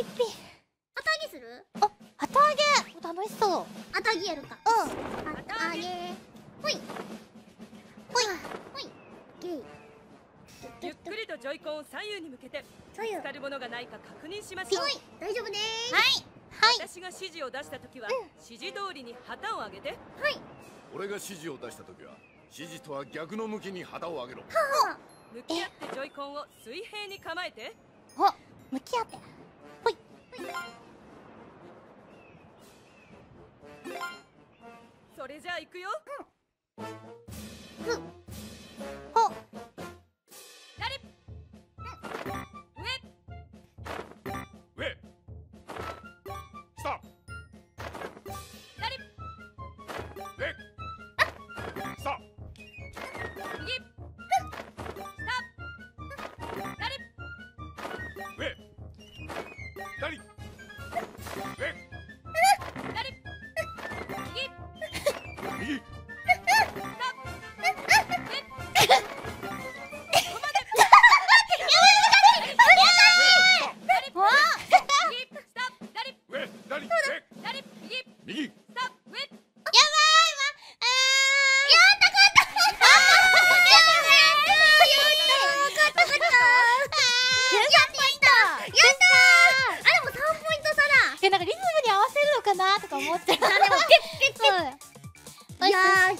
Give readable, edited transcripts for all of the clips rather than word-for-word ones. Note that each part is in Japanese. ピッピ。旗揚げする？あ、旗揚げ楽しそう。旗揚げやるか。うん。旗揚げ。ほい。ほい。ほい。ゲイ。ゆっくりとジョイコンを左右に向けて、つかるものがないか確認しましょう。大丈夫ね。はい。はい。私が指示を出したときは、指示通りに旗を上げて。はい。俺が指示を出したときは、指示とは逆の向きに旗を上げろ。向き合ってジョイコンを水平に構えて。あ、向き合って。ほい。それじゃあ行くよ。うん。ほ。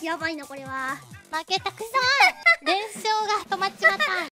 やばいなこれは。負けたくさん連勝が止まっちまった。